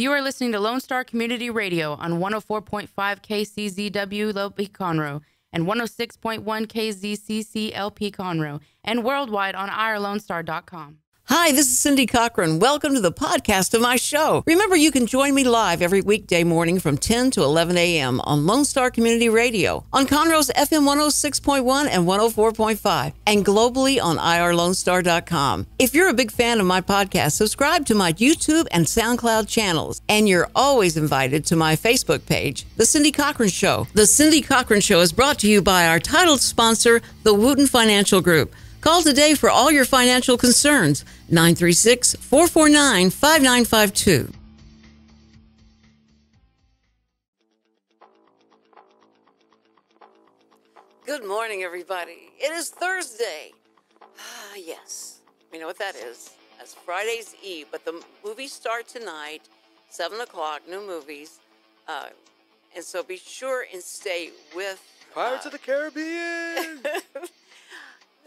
You are listening to Lone Star Community Radio on 104.5 KCZW LP Conroe and 106.1 KZCC LP Conroe and worldwide on IRLoneStar.com. Hi, this is Cindy Cochran. Welcome to the podcast of my show. Remember, you can join me live every weekday morning from 10 to 11 a.m. on Lone Star Community Radio, on Conroe's FM 106.1 and 104.5, and globally on IRLoneStar.com. If you're a big fan of my podcast, subscribe to my YouTube and SoundCloud channels, and you're always invited to my Facebook page, The Cindy Cochran Show. The Cindy Cochran Show is brought to you by our titled sponsor, the Wootton Financial Group. Call today for all your financial concerns, 936-449-5952. Good morning, everybody. It is Thursday. Ah, yes. We know what that is. That's Friday's Eve, but the movies start tonight, 7 o'clock, new movies. And so be sure and stay with... Pirates of the Caribbean!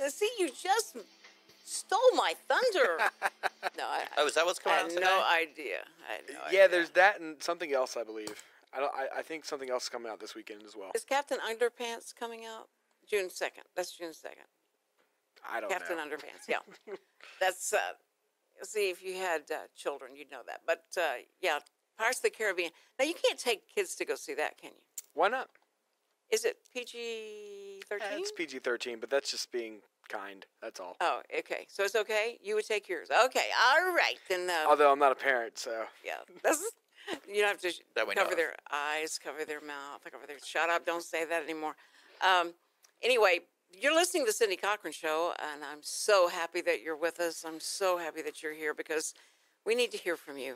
See, you just stole my thunder. No, oh, is that what's coming out today? I had no idea. Yeah, there's that and something else, I believe. I think something else is coming out this weekend as well. Is Captain Underpants coming out? June 2nd. That's June 2nd. I don't know. Captain Underpants, yeah. That's, see, if you had children, you'd know that. But, yeah, Pirates of the Caribbean. Now, you can't take kids to go see that, can you? Why not? Is it PG-13? It's PG-13, but that's just being kind. That's all. Oh, okay. So it's okay? You would take yours. Okay. All right. Then. Although I'm not a parent, so. Yeah. You don't have to cover their eyes, cover their mouth, cover their... Shut up. Don't say that anymore. Anyway, you're listening to The Cindy Cochran Show, and I'm so happy that you're with us. I'm so happy that you're here because we need to hear from you.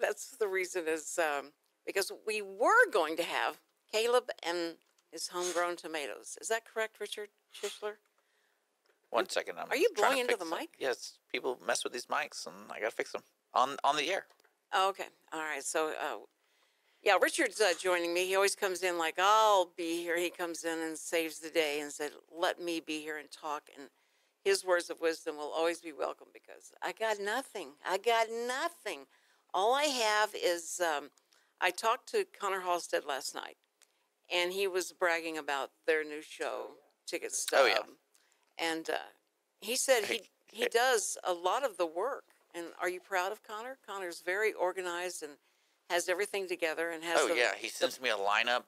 That's the reason is because we were going to have Caleb and... Is Homegrown Tomatoes. Is that correct, Richard Schisler? One second. Are you blowing into the mic? Yes. People mess with these mics, and I got to fix them on the air. Oh, okay. All right. So, yeah, Richard's joining me. He always comes in like, I'll be here. He comes in and saves the day and said, let me be here and talk. And his words of wisdom will always be welcome because I got nothing. I got nothing. All I have is I talked to Connor Halstead last night. And he was bragging about their new show, Ticket Stub. Oh, yeah. And he said he does a lot of the work. And are you proud of Connor? Connor's very organized and has everything together. And has. Oh, yeah. He sends me a lineup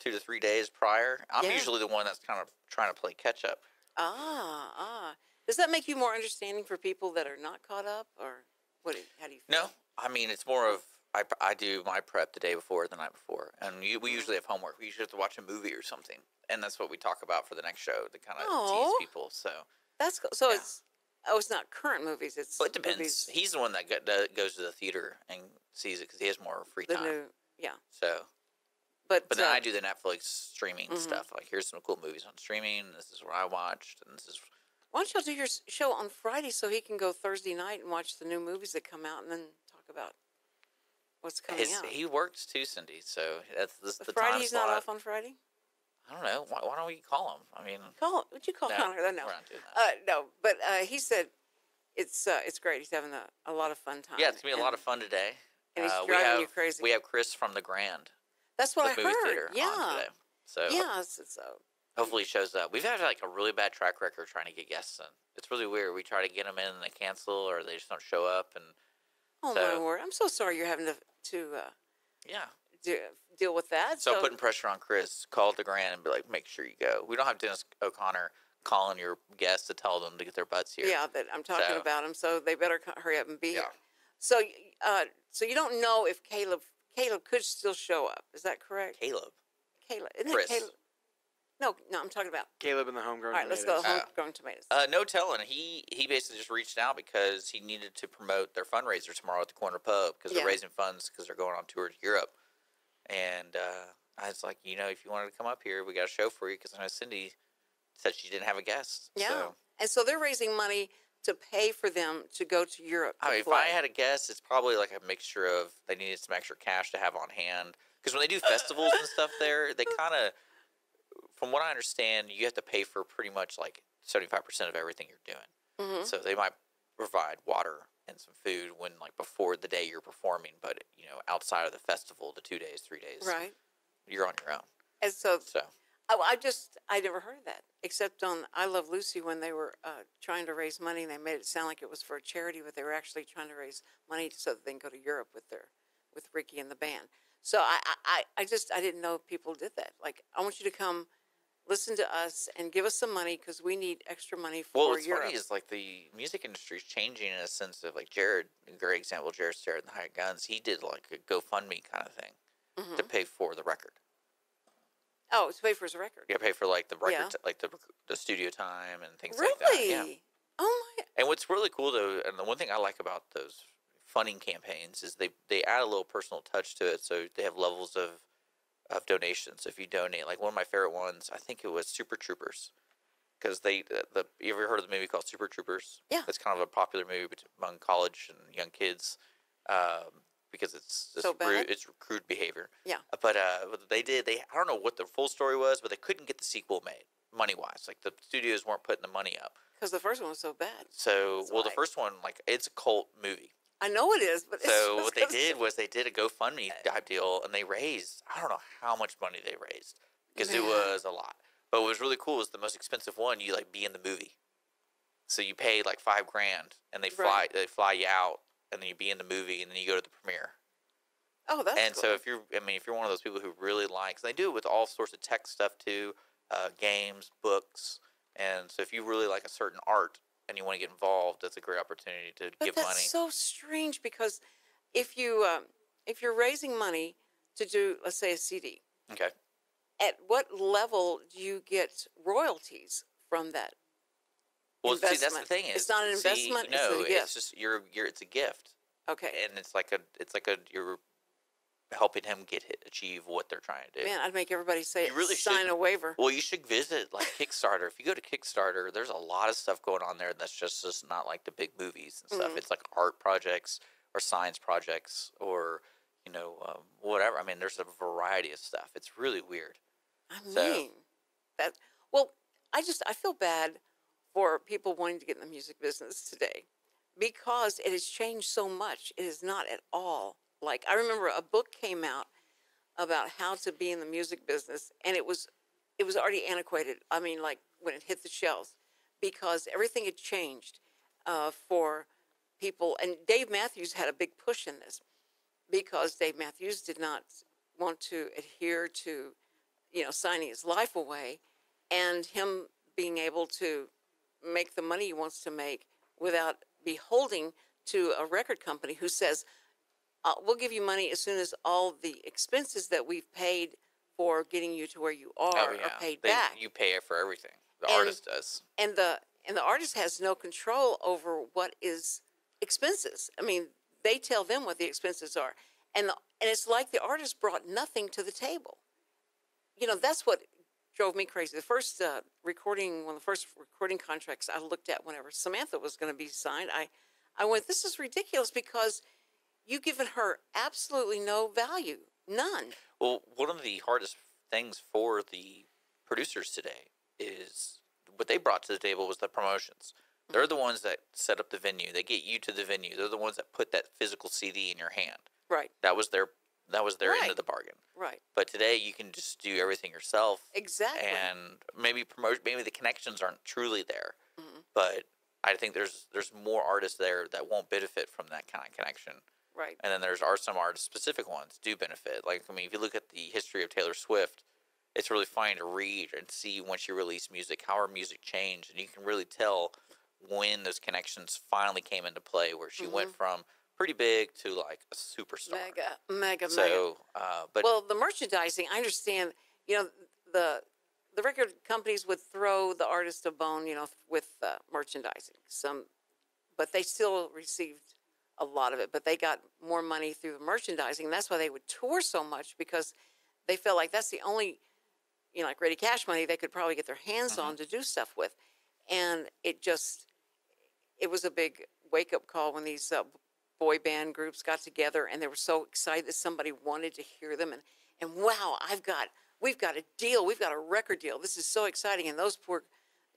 2 to 3 days prior. I'm usually the one that's kind of trying to play catch-up. Ah. Does that make you more understanding for people that are not caught up? Or what? How do you feel? No. I mean, it's more of... I do my prep the day before, the night before, and we usually have homework. We usually have to watch a movie or something, and that's what we talk about for the next show to kind of tease people. So that's cool. So it's not current movies. It's well, it depends. Movies. He's the one that goes to the theater and sees it because he has more free time. So, but then I do the Netflix streaming stuff. Like here's some cool movies on streaming. This is what I watched, and this is. Why don't you do your show on Friday so he can go Thursday night and watch the new movies that come out, and then talk about. What's coming out? He works too, Cindy. So that's the time slot. Friday's not off on Friday. I don't know. Why don't we call him? I mean, Would you call Connor? No, we're not doing that. No, but he said it's great. He's having a lot of fun time. Yeah, it's gonna be a lot of fun today. And he's driving you crazy. We have Chris from the Grand. That's what I heard. Yeah. On today. So yeah. So hopefully he shows up. We've had like a really bad track record trying to get guests in. It's really weird. We try to get them in and they cancel or they just don't show up and. Oh, my word. I'm so sorry you're having to deal with that. So I'm putting pressure on Chris. Call the Grand and be like, make sure you go. We don't have Dennis O'Connor calling your guests to tell them to get their butts here. Yeah, but I'm talking about them, so they better hurry up and be here. So, so you don't know if Caleb could still show up. Is that correct? Caleb. Isn't Chris. It Caleb? No, I'm talking about Caleb and the Homegrown Tomatoes. All right, let's go Homegrown Tomatoes. No telling. He basically just reached out because he needed to promote their fundraiser tomorrow at the Corner Pub because they're raising funds because they're going on tour to Europe. And I was like, you know, if you wanted to come up here, we got a show for you because I know Cindy said she didn't have a guest. Yeah. So. And so they're raising money to pay for them to go to Europe. I mean, if I had a guess, it's probably like a mixture of they needed some extra cash to have on hand because when they do festivals and stuff there, they kind of – from what I understand, you have to pay for pretty much like 75% of everything you're doing. Mm-hmm. So they might provide water and some food when like before the day you're performing, but you know outside of the festival, the 2 days, 3 days. Right. You're on your own. And so. I never heard that, except on I Love Lucy when they were trying to raise money, and they made it sound like it was for a charity, but they were actually trying to raise money so that they can go to Europe with Ricky and the band. So I didn't know people did that. Like, I want you to come listen to us and give us some money because we need extra money for Europe. Well, what's funny is, like, the music industry is changing in a sense of, like, Jared Starr and the High Guns, he did, like, a GoFundMe kind of thing to pay for the record. Oh, to pay for his record. Yeah, pay for, like, the record, like, the studio time and things like that. Yeah. Oh, my. And what's really cool, though, and the one thing I like about those funding campaigns is they add a little personal touch to it, so they have levels of donations. If you donate, like, one of my favorite ones, I think it was Super Troopers, because you ever heard of the movie called Super Troopers? Yeah. It's kind of a popular movie among college and young kids, because it's crude behavior. Yeah. But I don't know what the full story was, but they couldn't get the sequel made money wise. Like, the studios weren't putting the money up because the first one was so bad. So the first one, like, it's a cult movie. I know it is, but what they did was they did a GoFundMe type deal, and they raised, I don't know how much money they raised, because it was a lot. But what was really cool is the most expensive one, you, like, be in the movie. So you pay, like, $5,000, and they fly you out, and then you be in the movie, and then you go to the premiere. Oh, that's cool. So if you're one of those people who really likes, they do it with all sorts of tech stuff too, games, books, and so if you really like a certain art and you want to get involved, that's a great opportunity to give money. But that's so strange, because if you're raising money to do, let's say, a CD, okay, at what level do you get royalties from that? Well, see, that's the thing, is it's not an investment. No, it's just it's a gift. Okay, and it's like you're helping him achieve what they're trying to do. Man, I'd make everybody sign a waiver. Well, you should visit, like, Kickstarter. If you go to Kickstarter, there's a lot of stuff going on there that's just not like the big movies and stuff. It's like art projects or science projects or, you know, whatever. I mean, there's a variety of stuff. It's really weird. I feel bad for people wanting to get in the music business today because it has changed so much. It is not at all. Like, I remember a book came out about how to be in the music business, and it was already antiquated. I mean, like, when it hit the shelves, because everything had changed for people. And Dave Matthews had a big push in this, because Dave Matthews did not want to adhere to, you know, signing his life away, and him being able to make the money he wants to make without beholden to a record company who says, we'll give you money as soon as all the expenses that we've paid for getting you to where you are are paid back. You pay it for everything. The artist does. And the artist has no control over what is expenses. I mean, they tell them what the expenses are. And it's like the artist brought nothing to the table. You know, that's what drove me crazy. The first recording contracts I looked at whenever Samantha was going to be signed, I went, this is ridiculous, because you've given her absolutely no value, none. Well, one of the hardest things for the producers today is what they brought to the table was the promotions. They're the ones that set up the venue. They get you to the venue. They're the ones that put that physical CD in your hand. Right. That was their end of the bargain. Right. But today you can just do everything yourself. Exactly. And maybe the connections aren't truly there, but I think there's more artists there that won't benefit from that kind of connection. Right. And then there are some artist-specific ones do benefit. Like, I mean, if you look at the history of Taylor Swift, it's really fun to read and see when she released music, how her music changed. And you can really tell when those connections finally came into play, where she went from pretty big to, like, a superstar. Mega. Well, the merchandising, I understand, you know, the record companies would throw the artist a bone, you know, with merchandising. But they still received a lot of it, but they got more money through the merchandising. That's why they would tour so much, because they felt like that's the only, you know, like, ready cash money they could probably get their hands on to do stuff with. And it was a big wake-up call when these boy band groups got together, and they were so excited that somebody wanted to hear them. And wow, we've got a deal. We've got a record deal. This is so exciting. And those poor,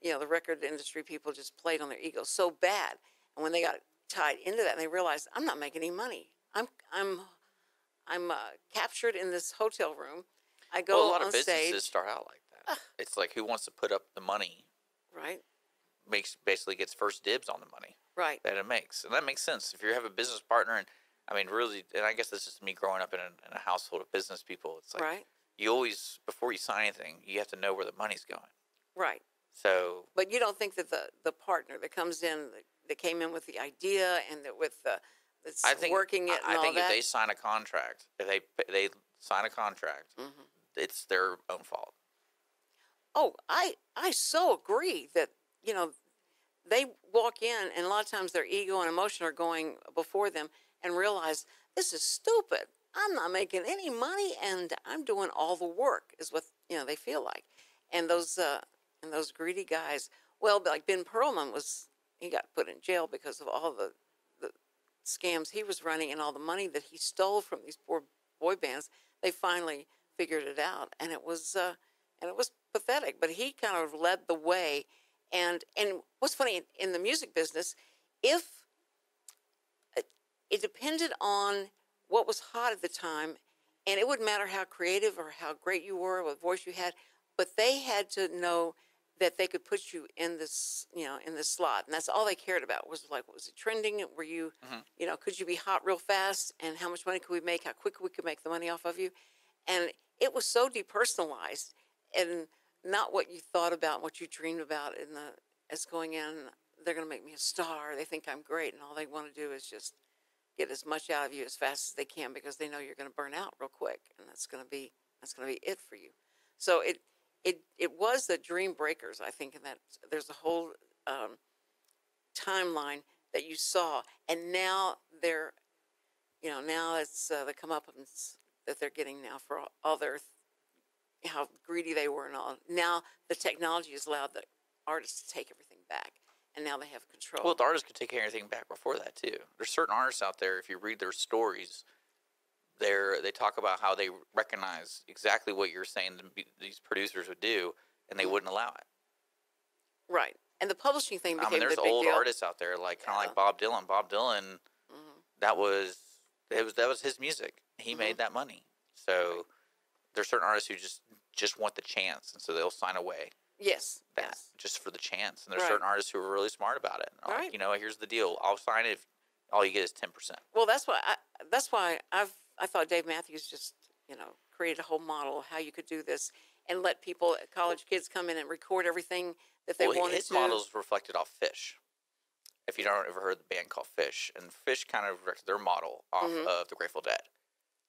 you know, the record industry people just played on their ego so bad. And when they got tied into that, and they realized, I'm not making any money. I'm I'm captured in this hotel room. I go on stage. Well, a lot of businesses start out like that. It's like who wants to put up the money? Right. Basically gets first dibs on the money. Right. That it makes. And that makes sense. If you have a business partner, and I mean, really, and I guess this is me growing up in a household of business people. It's like you always, before you sign anything, you have to know where the money's going. Right. So. But you don't think that the partner that comes in, that came in with the idea and that with the, that's working it and all that. I think if they sign a contract, if they sign a contract, it's their own fault. Oh, I so agree that, you know, they walk in and a lot of times their ego and emotion are going before them and realize this is stupid. I'm not making any money and I'm doing all the work is what, you know, they feel like. And those greedy guys, well, like Ben Perlman was, he got put in jail because of all the scams he was running and all the money that he stole from these poor boy bands. They finally figured it out, and it was pathetic. But he kind of led the way. And what's funny in the music business, if it depended on what was hot at the time, and it wouldn't matter how creative or how great you were, what voice you had, but they had to know that they could put you in this, you know, in this slot, and that's all they cared about was like, was it trending? Were you, you know, could you be hot real fast? And how much money could we make? How quick we could make the money off of you? And it was so depersonalized, and not what you thought about, what you dreamed about in the as going in. They're going to make me a star. They think I'm great, and all they want to do is just get as much out of you as fast as they can because they know you're going to burn out real quick, and that's going to be it for you. So it was the dream breakers, I think, in that there's a whole timeline that you saw, and now they're, you know, now it's the comeuppance that they're getting now for all their, how greedy they were and all. Now the technology has allowed the artists to take everything back, and now they have control. Well, the artists could take everything back before that too. There's certain artists out there, if you read their stories, they talk about how they recognize exactly what you're saying these producers would do, and they wouldn't allow it. Right. And the publishing thing became the big deal. There's old artists out there, like kind of like Bob Dylan. Bob Dylan, that was his music. He made that money. So there's certain artists who just want the chance, and so they'll sign away. Yes. Just for the chance. And there's certain artists who are really smart about it. All right. Like, you know, here's the deal. I'll sign it if all you get is 10%. Well, that's why I thought Dave Matthews just, you know, created a whole model of how you could do this and let people, college kids, come in and record everything that they wanted to. His model's reflected off Phish. If you don't ever heard the band called Phish, and Phish kind of directed their model off of the Grateful Dead.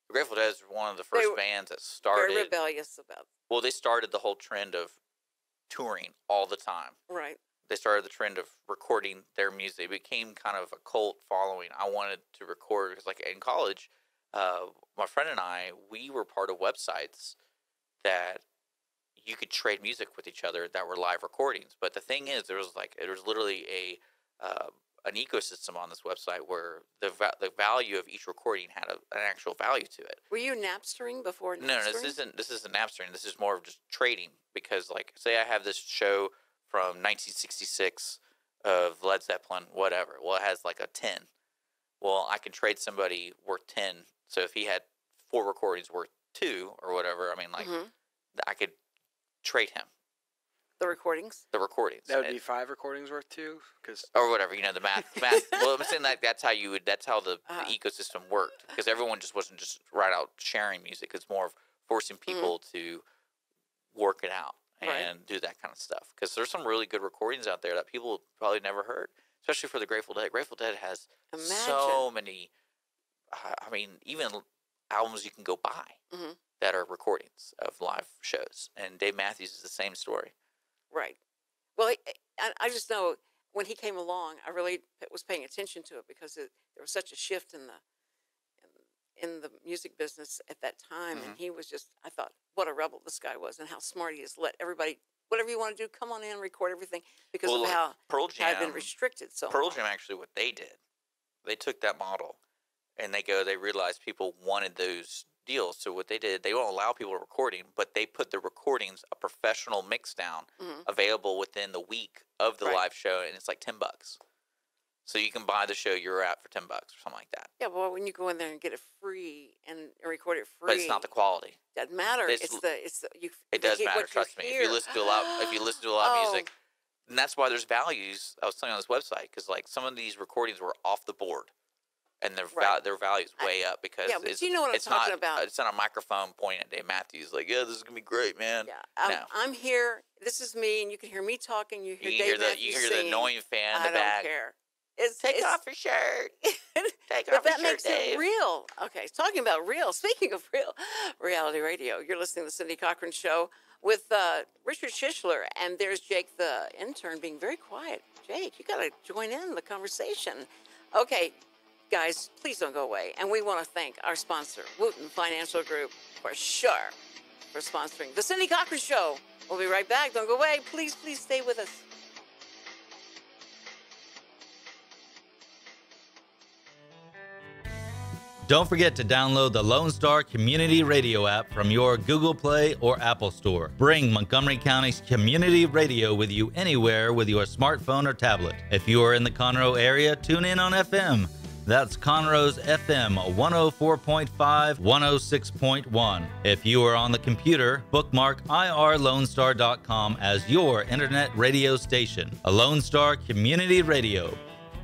The Grateful Dead is one of the first bands that started. Very rebellious about. Well, they started the whole trend of touring all the time. Right. They started the trend of recording their music. It became kind of a cult following. I wanted to record because, like, in college, my friend and I, we were part of websites that you could trade music with each other that were live recordings. But the thing is, there was literally an ecosystem on this website where the value of each recording had an actual value to it. Were you Napstering before Napstering? No, this isn't Napstering. This is more of just trading, because, like, say I have this show from 1966 of Led Zeppelin, whatever. Well, it has like a 10. Well, I can trade somebody worth 10. So if he had 4 recordings worth 2 or whatever, I mean, like, I could trade him. The recordings? The recordings. That would be 5 recordings worth 2, cause or whatever. You know, the math. Well, I'm saying that that's how the ecosystem worked, because everyone just wasn't just right out sharing music. It's more of forcing people to work it out and do that kind of stuff. Because there's some really good recordings out there that people probably never heard, especially for the Grateful Dead. Grateful Dead has so many. I mean, even albums you can go buy that are recordings of live shows. And Dave Matthews is the same story. Right. Well, I just know when he came along, I really was paying attention to it because there was such a shift in the music business at that time. And he was just, I thought, what a rebel this guy was and how smart he is. Let everybody, whatever you want to do, come on in, record everything, because of how Pearl Jam had been restricted so Pearl Jam, actually, what they did, they took that model. And they realized people wanted those deals. So what they did, they won't allow people to recording, but they put the recordings, a professional mix down, available within the week of the live show, and it's like $10. So you can buy the show you're at for $10 or something like that. Yeah, well, when you go in there and get it free and record it free. But it's not the quality. Doesn't matter. It does matter. Trust me. If you listen to a lot of music, and that's why there's values. I was telling you on this website because like some of these recordings were off the board, and their values way up because you know what I'm talking about. It's not a microphone pointing at Dave Matthews like, yeah, this is gonna be great, man. Yeah, I'm here. This is me, and you can hear me talking. You hear Dave Matthews singing. The annoying fan in the back. I don't care. Take off your shirt. Take off your shirt, Dave. That makes it real. Okay, talking about real. Speaking of real, reality radio. You're listening to the Cindy Cochran Show with Richard Schisler, and there's Jake, the intern, being very quiet. Jake, you got to join in the conversation. Okay, guys, please don't go away. And we want to thank our sponsor, Wootton Financial Group, for sure, for sponsoring the Cindy Cochran Show. We'll be right back. Don't go away. Please, please stay with us. Don't forget to download the Lone Star Community Radio app from your Google Play or Apple Store. Bring Montgomery County's community radio with you anywhere with your smartphone or tablet. If you are in the Conroe area, tune in on FM. That's Conroe's FM 104.5, 106.1. If you are on the computer, bookmark IRLoneStar.com as your internet radio station. A Lone Star Community Radio.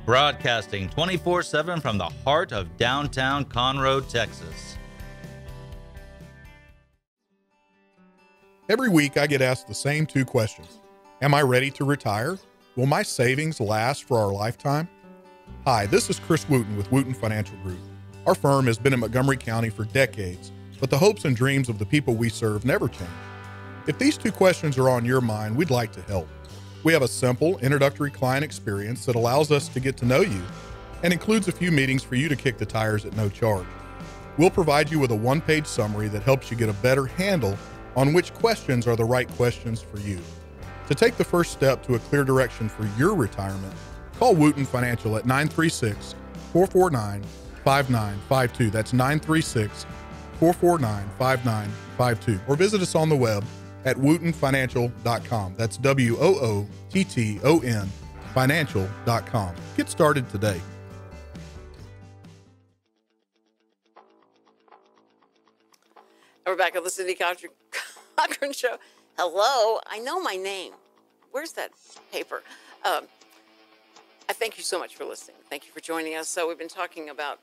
Broadcasting 24/7 from the heart of downtown Conroe, Texas. Every week I get asked the same two questions. Am I ready to retire? Will my savings last for our lifetime? Hi, this is Chris Wootton with Wootton Financial Group. Our firm has been in Montgomery County for decades, but the hopes and dreams of the people we serve never change. If these two questions are on your mind, we'd like to help. We have a simple introductory client experience that allows us to get to know you and includes a few meetings for you to kick the tires at no charge. We'll provide you with a one-page summary that helps you get a better handle on which questions are the right questions for you. To take the first step to a clear direction for your retirement, call Wootton Financial at 936-449-5952. That's 936-449-5952. Or visit us on the web at WoottonFinancial.com. That's WOOTTON Financial.com. Get started today. We're back on the Cindy Cochran Show. Hello, I know my name. Where's that paper? I thank you so much for listening. Thank you for joining us. So we've been talking about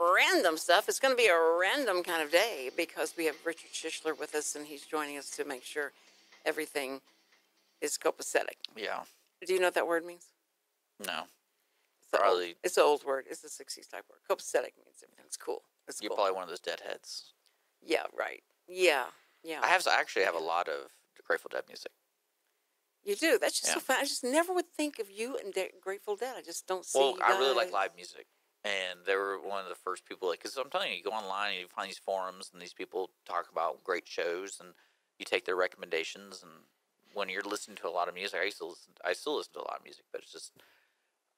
random stuff. It's going to be a random kind of day because we have Richard Schisler with us, and he's joining us to make sure everything is copacetic. Yeah. Do you know what that word means? No. Probably. It's an old word. It's a 60s type word. Copacetic means everything's cool. It's You're cool. Probably one of those deadheads. Yeah, right. Yeah, yeah. I actually have a lot of Grateful Dead music. You do? That's just so fun. I just never would think of you and Grateful Dead. I just don't see you guys. I really like live music. And they were one of the first people, because I'm telling you, you go online and you find these forums and these people talk about great shows and you take their recommendations. And when you're listening to a lot of music, I still listen to a lot of music, but it's just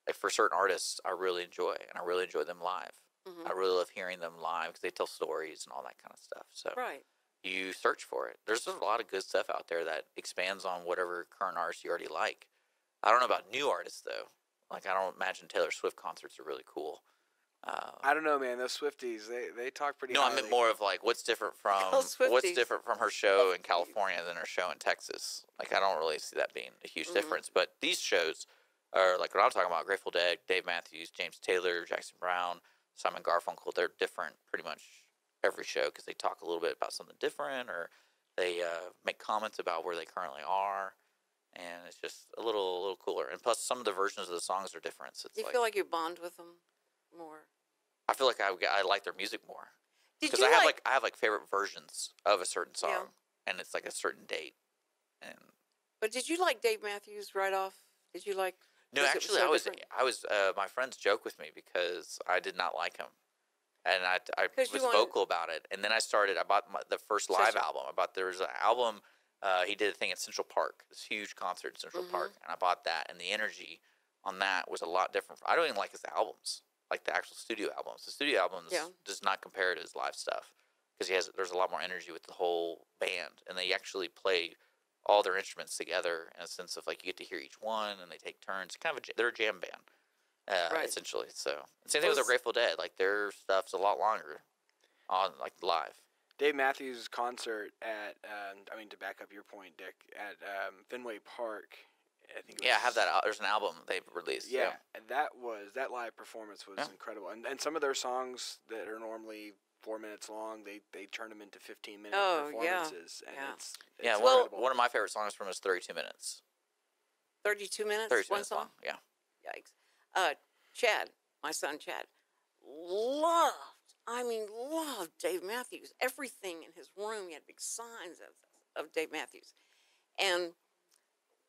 like for certain artists, I really enjoy, and I really enjoy them live. Mm-hmm. I really love hearing them live because they tell stories and all that kind of stuff. So you search for it. There's a lot of good stuff out there that expands on whatever current artist you already like. I don't know about new artists though. Like, I don't imagine Taylor Swift concerts are really cool. I don't know, man. Those Swifties, they talk pretty. No, highly. I meant more of like what's different from her show in California than her show in Texas. Like, I don't really see that being a huge difference. But these shows are like what I'm talking about: Grateful Dead, Dave Matthews, James Taylor, Jackson Brown, Simon Garfunkel. They're different pretty much every show because they talk a little bit about something different, or they make comments about where they currently are. And it's just a little cooler. And plus, some of the versions of the songs are different. So do you feel like you bond with them more? I feel like I like their music more. Because I have favorite versions of a certain song. Yeah. And it's like a certain date. But did you like Dave Matthews right off? Did you like... No, actually, I was my friends joke with me because I did not like him. And I was vocal about it. And then I bought the first live album. There was an album... he did a thing at Central Park, this huge concert at Central Park, and I bought that. And the energy on that was a lot different. I don't even like his albums, like the actual studio albums. The studio albums does not compare to his live stuff because there's a lot more energy with the whole band, and they actually play all their instruments together in a sense of like you get to hear each one, and they take turns. Kind of they're a jam band, essentially. So same thing with the Grateful Dead. Like their stuff's a lot longer. on like live. Dave Matthews' concert at, I mean, to back up your point, Dick, at Fenway Park. I think it was, yeah, I have that. There's an album they've released. Yeah, and that live performance was incredible. And some of their songs that are normally 4 minutes long, they turn them into 15-minute performances. Yeah. And yeah. It's well, one of my favorite songs from is 32 Minutes. 32 Minutes? 32 minutes song? Yeah. Yikes. Chad, my son Chad, loved Dave Matthews. Everything in his room, he had big signs of Dave Matthews. And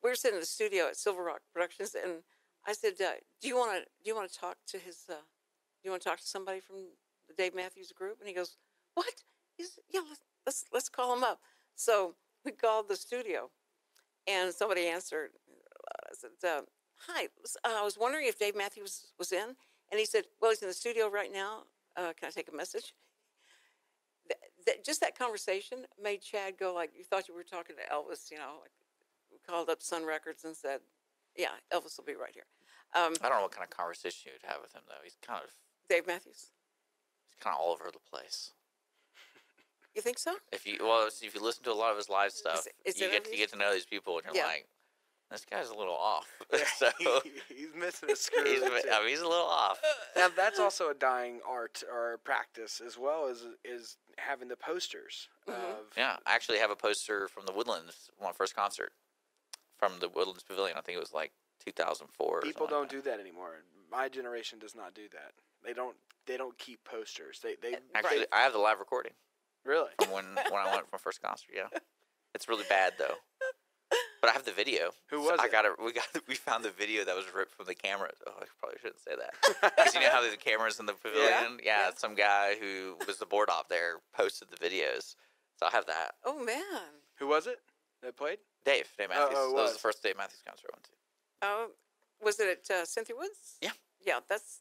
we're sitting in the studio at Silver Rock Productions, and I said, "Do you want to talk to his? Do you want to talk to somebody from the Dave Matthews Group?" And he goes, "What? Yeah, let's call him up." So we called the studio, and somebody answered. I said, "Hi, I was wondering if Dave Matthews was in." And he said, "Well, he's in the studio right now. Can I take a message?" Just that conversation made Chad go like, "You thought you were talking to Elvis, you know?" Like, called up Sun Records and said, "Yeah, Elvis will be right here." I don't know what kind of conversation you'd have with him, though. He's kind of Dave Matthews. He's kind of all over the place. You think so? If you listen to a lot of his live stuff, you get to know these people, and you're like, "This guy's a little off." So he's missing a screw. He's a little off. Now that's also a dying art or practice, as well as is having the posters. I actually have a poster from the Woodlands, my first concert. From the Woodlands Pavilion, I think it was like 2004. People don't do that anymore. My generation does not do that. They don't keep posters. They actually. Right. I have the live recording. Really? From when I went for my first concert. Yeah, it's really bad though. But I have the video. We found the video that was ripped from the camera. Oh, I probably shouldn't say that. Because you know how the cameras in the pavilion. Yeah. Some guy who was the board op there posted the videos. So I have that. Oh man. Who was it that played? Dave Matthews. That was the first Dave Matthews concert I went to. Oh, was it at Cynthia Woods? Yeah. Yeah, that's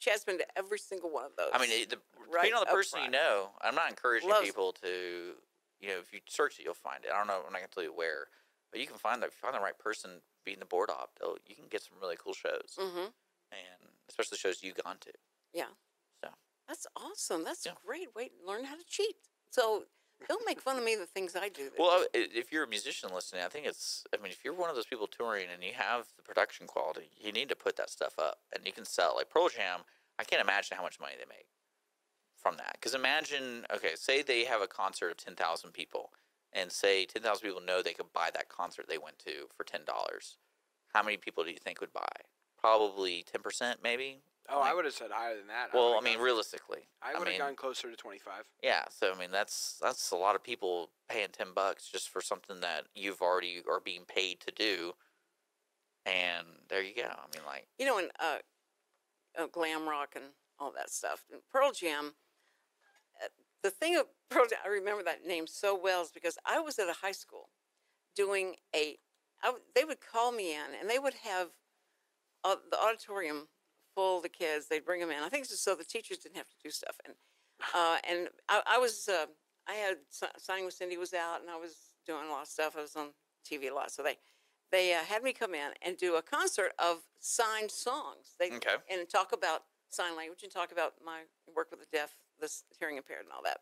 Chad's been to every single one of those. I mean, depending on the person you know, I'm not encouraging people to, you know, if you search it, you'll find it. I don't know, I'm not going to tell you where, but you can find the right person being the board op. You can get some really cool shows, and especially shows you've gone to. Yeah. So that's awesome. That's a great way to learn how to cheat. So. Don't make fun of me the things I do. Well, if you're a musician listening, if you're one of those people touring and you have the production quality, you need to put that stuff up and you can sell. Like Pearl Jam, I can't imagine how much money they make from that. Because imagine, say they have a concert of 10,000 people and say 10,000 people know they could buy that concert they went to for $10. How many people do you think would buy? Probably 10% maybe. Oh, I would have said higher than that. Well, realistically. I would have gone closer to 25. Yeah, so, that's a lot of people paying $10 just for something that you've already are being paid to do, and there you go. You know, and glam rock and all that stuff. And Pearl Jam, the thing of Pearl Jam, I remember that name so well is because I was at a high school doing they would call me in, and they would have the auditorium full of the kids. They'd bring them in. I think just so the teachers didn't have to do stuff. And I was, I had Signing with Cindy was out, and I was doing a lot of stuff. I was on TV a lot. So they had me come in and do a concert of signed songs. And talk about sign language and talk about my work with the deaf, the hearing impaired, and all that.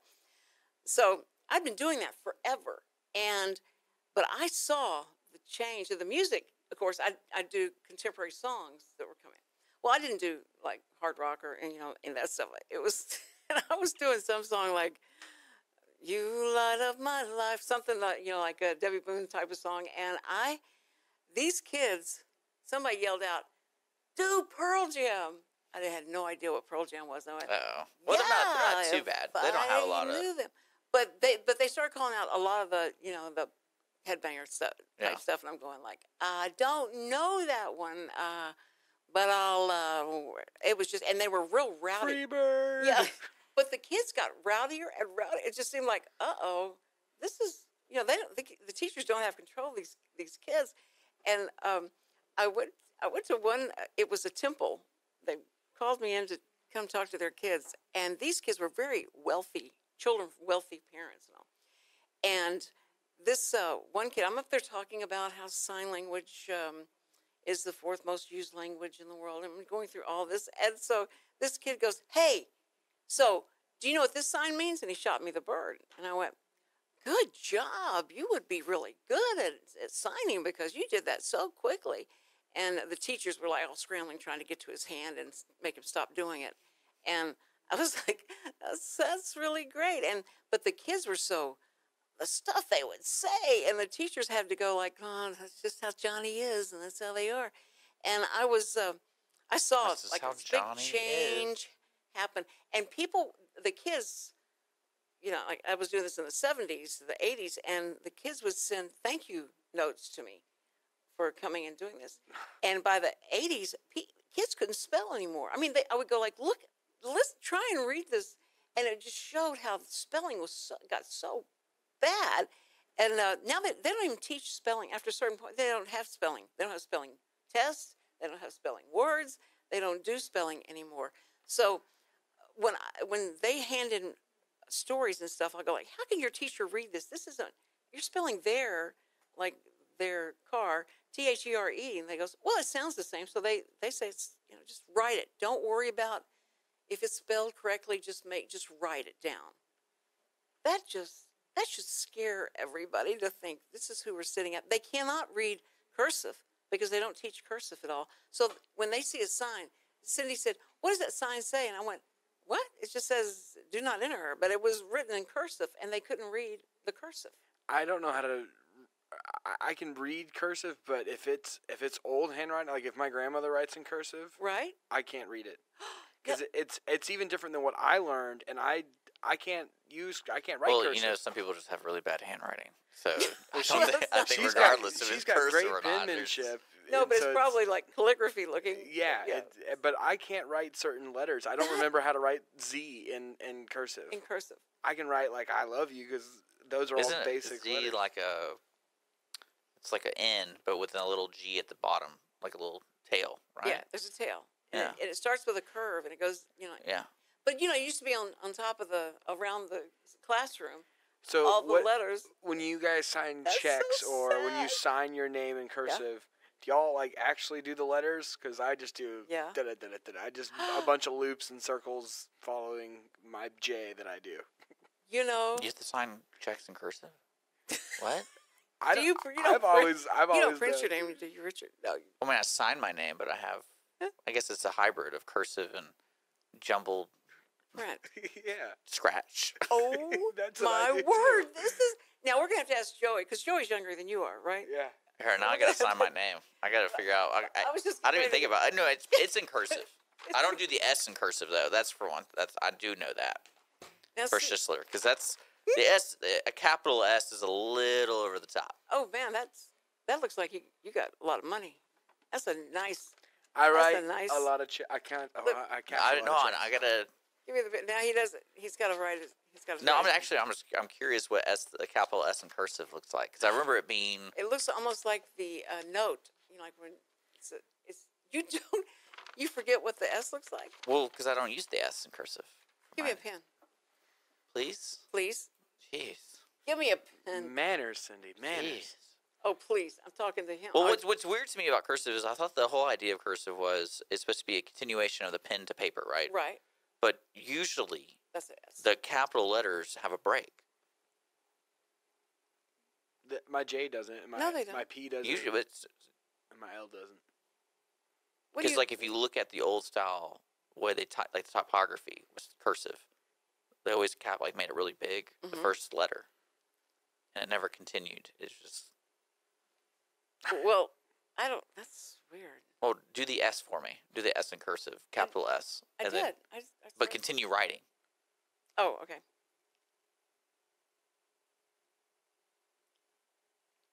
So I've been doing that forever. But I saw the change of the music. Of course, I do contemporary songs that were coming. Well, I didn't do like hard rock and that stuff. It was, and I was doing some song like "You Light Up My Life," something like a Debbie Boone type of song. And these kids, somebody yelled out, "Do Pearl Jam!" I had no idea what Pearl Jam was. They're not too bad. They don't have a lot of them, but they started calling out a lot of the headbanger stuff type stuff, and I'm going like, "I don't know that one." But it was just, and they were real rowdy. Freebird. Yeah, but the kids got rowdier and rowdier. It just seemed like, this is, the teachers don't have control of these kids. And I went to one. It was a temple. They called me in to come talk to their kids, and these kids were very wealthy children, wealthy parents, and all. And this one kid, I'm up there talking about how sign language. Is the fourth most used language in the world. I'm going through all this. And so this kid goes, "Hey, so do you know what this sign means? And he shot me the bird. And I went, good job. You would be really good at signing because you did that so quickly. And the teachers were like all scrambling, trying to get to his hand and make him stop doing it. And I was like, that's really great. And but the kids were so, the stuff they would say, and the teachers had to go like, oh, that's just how Johnny is, and that's how they are. And I was, I saw like a big change happen. And people, the kids, you know, I was doing this in the 70s, the 80s, and the kids would send thank you notes to me for coming and doing this. And by the 80s, kids couldn't spell anymore. I mean, I would go like, look, let's try and read this. And it just showed how the spelling was got so bad. And now they don't even teach spelling. After a certain point, they don't have spelling. They don't have spelling tests. They don't have spelling words. They don't do spelling anymore. So when they hand in stories and stuff, I'll go like, how can your teacher read this? This isn't, you're spelling there, like their car, T-H-E-R-E. And they goes, well, it sounds the same. So they say, it's, you know, just write it. Don't worry about if it's spelled correctly, just write it down. That should scare everybody to think this is who we're sitting at. They cannot read cursive because they don't teach cursive at all. So when they see a sign, Cindy said, what does that sign say? And I went, what? It just says, do not enter. But it was written in cursive, and they couldn't read the cursive. I don't know how to, I can read cursive, but if it's old handwriting, like if my grandmother writes in cursive, right? I can't read it. Because it's even different than what I learned, and I can't write cursive. Well, you know, some people just have really bad handwriting. So I think regardless of his cursive or not. No, but it's probably like calligraphy looking. Yeah. But I can't write certain letters. I don't remember how to write Z in cursive. In cursive. I can write like I love you because those are all basic letters. Isn't Z like a, it's like an N, but with a little G at the bottom, like a little tail, right? Yeah, there's a tail. Yeah. And it starts with a curve, and it goes, you know. Yeah. But, you know, it used to be on top of the, around the classroom, so all the letters. When you guys sign checks or when you sign your name in cursive, do y'all, like, actually do the letters? Because I just do da-da-da-da-da. I just a bunch of loops and circles following my J that I do. You know. You used to sign checks in cursive? What? I don't, do you don't I've print, always, I've you always don't print done. Your name, do you, Richard? No. I mean, I sign my name, but I have. I guess it's a hybrid of cursive and jumbled scratch. Oh, that's my word. This is now we're going to have to ask Joey because Joey's younger than you are, right? Yeah. Here, now I got to sign my name. I got to figure out. I was just I didn't even think about it. No, it's in cursive. I don't do the S in cursive, though. That's for one. I do know that now, for Schisler because that's the S. A capital S is a little over the top. Oh, man, that looks like you got a lot of money. That's a nice... I write a lot of checks. I can't. I can't. I don't know. I gotta. Give me the bit. Now he does. He's gotta write it. He's gotta. No, I'm curious what S, the capital S in cursive looks like because I remember it being. It looks almost like the note. You know, like when it's you don't. You forget what the S looks like. Well, because I don't use the S in cursive. Give me a pen. Please. Please. Jeez. Give me a pen. Manners, Cindy. Manners. Jeez. Oh, please. I'm talking to him. Well, what's weird to me about cursive is I thought the whole idea of cursive was it's supposed to be a continuation of the pen to paper, right? Right. But usually the capital letters have a break. My J doesn't. No, they don't. My P doesn't. Usually it's... And my L doesn't. Because, like, if you look at the old style way they type, like the typography was cursive, they always like made it really big, the first letter. And it never continued. It's just... Well, I don't. That's weird. Well, do the S for me. Do the S in cursive, capital S. I did. But continue writing. Oh, okay.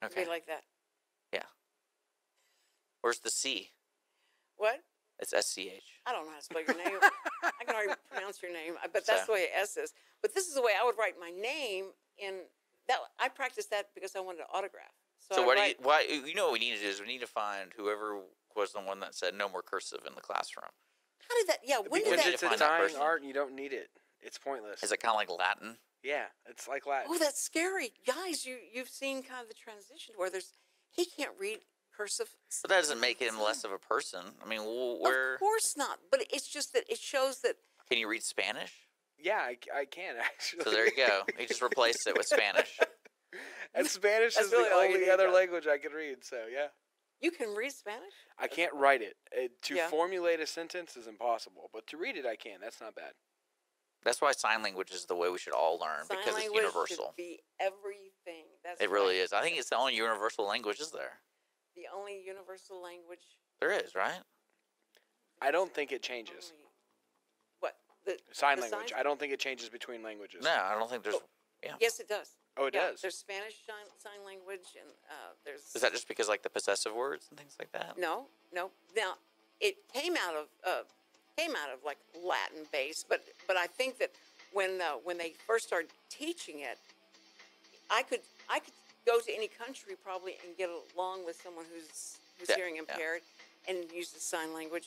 Okay. Like that. Yeah. Where's the C? What? It's SCH. I don't know how to spell your name. I can already pronounce your name, but that's the way S is. But this is the way I would write my name in that. I practiced that because I wanted an autograph. So you know what we need to do is we need to find whoever was the one that said no more cursive in the classroom. How did that? Yeah, when did that? Because it's a dying art and you don't need it. It's pointless. Is it kind of like Latin? Yeah, it's like Latin. Oh, that's scary, guys. You've seen kind of the transition where he can't read cursive. But that doesn't make him less of a person. I mean, where? Of course not. But it's just that it shows that. Can you read Spanish? Yeah, I can actually. So there you go. He just replaced it with Spanish. And Spanish is really the only other language I can read, so yeah. You can read Spanish? I can't write it. Formulate a sentence is impossible, but to read it I can. That's not bad. That's why sign language is the way we should all learn, because it's universal. Sign language should be everything. It really is. I think it's the only universal language, is there? The only universal language? There is, right? I don't think it changes. Sign language. I don't think it changes between languages. No, I don't think there's... Oh. Yeah. Yes, it does. Oh, it does. There's Spanish sign language, and there's... Is that just because, like, the possessive words and things like that? No. Now, it came out of like Latin base, but I think that when they first started teaching it, I could go to any country probably and get along with someone who's hearing impaired and use the sign language,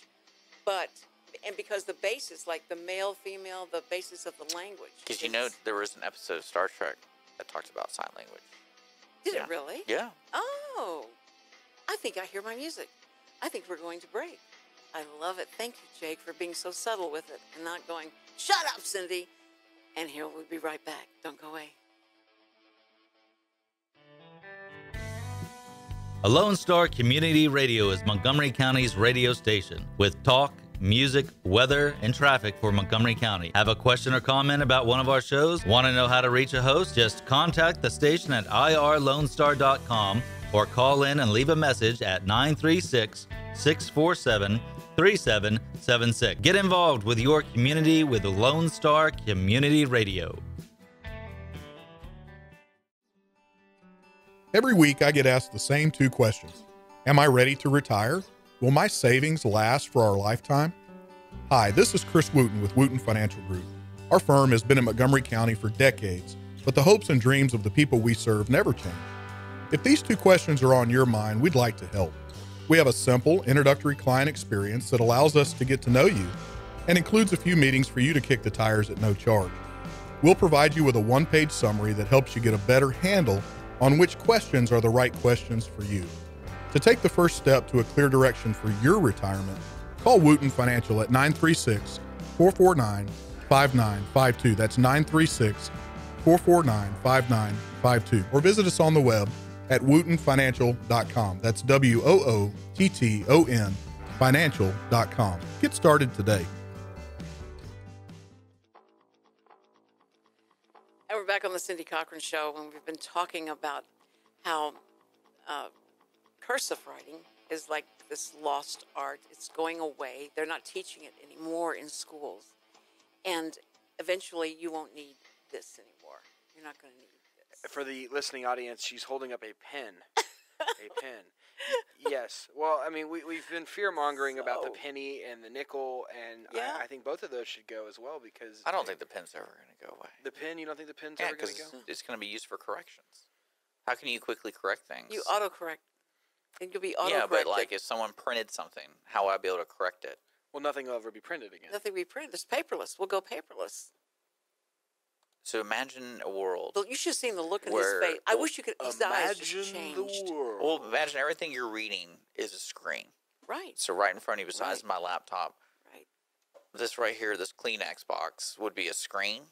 and because the basis, like the male, female, the basis of the language. Because there was an episode of Star Trek that talked about sign language. Did it really? Yeah. Oh, I think I hear my music. I think we're going to break. I love it. Thank you, Jake, for being so subtle with it and not going, shut up, Cindy. And here we'll be right back. Don't go away. A Lone Star Community Radio is Montgomery County's radio station with talk, music, weather, and traffic for Montgomery County. Have a question or comment about one of our shows? Want to know how to reach a host? Just contact the station at IRLoneStar.com or call in and leave a message at 936-647-3776. Get involved with your community with Lone Star Community Radio. Every week I get asked the same two questions. Am I ready to retire? Will my savings last for our lifetime? Hi, this is Chris Wootton with Wootton Financial Group. Our firm has been in Montgomery County for decades, but the hopes and dreams of the people we serve never change. If these two questions are on your mind, we'd like to help. We have a simple introductory client experience that allows us to get to know you and includes a few meetings for you to kick the tires at no charge. We'll provide you with a one-page summary that helps you get a better handle on which questions are the right questions for you. To take the first step to a clear direction for your retirement, call Wootton Financial at 936-449-5952. That's 936-449-5952. Or visit us on the web at woottonfinancial.com. That's WOOTTON financial.com. Get started today. And we're back on the Cindy Cochran Show, and we've been talking about how cursive writing is like this lost art. It's going away. They're not teaching it anymore in schools. And eventually you won't need this anymore. You're not going to need it. For the listening audience, she's holding up a pen. A pen. Yes. Well, I mean, we've been fear-mongering about the penny and the nickel, and I think both of those should go as well, because... I don't think the pen's ever going to go away. The pen? You don't think the pen's ever going to go? It's going to be used for corrections. How can you quickly correct things? You autocorrect. And you'll be autocorrected. Yeah, but like if someone printed something, how would I be able to correct it? Well, nothing will ever be printed again. Nothing will be printed. It's paperless. We'll go paperless. So imagine a world. You should have seen the look in his face. I wish you could. Imagine the world. Well, imagine everything you're reading is a screen. Right. So right in front of you, besides my laptop. Right. This right here, this Kleenex box, would be a screen.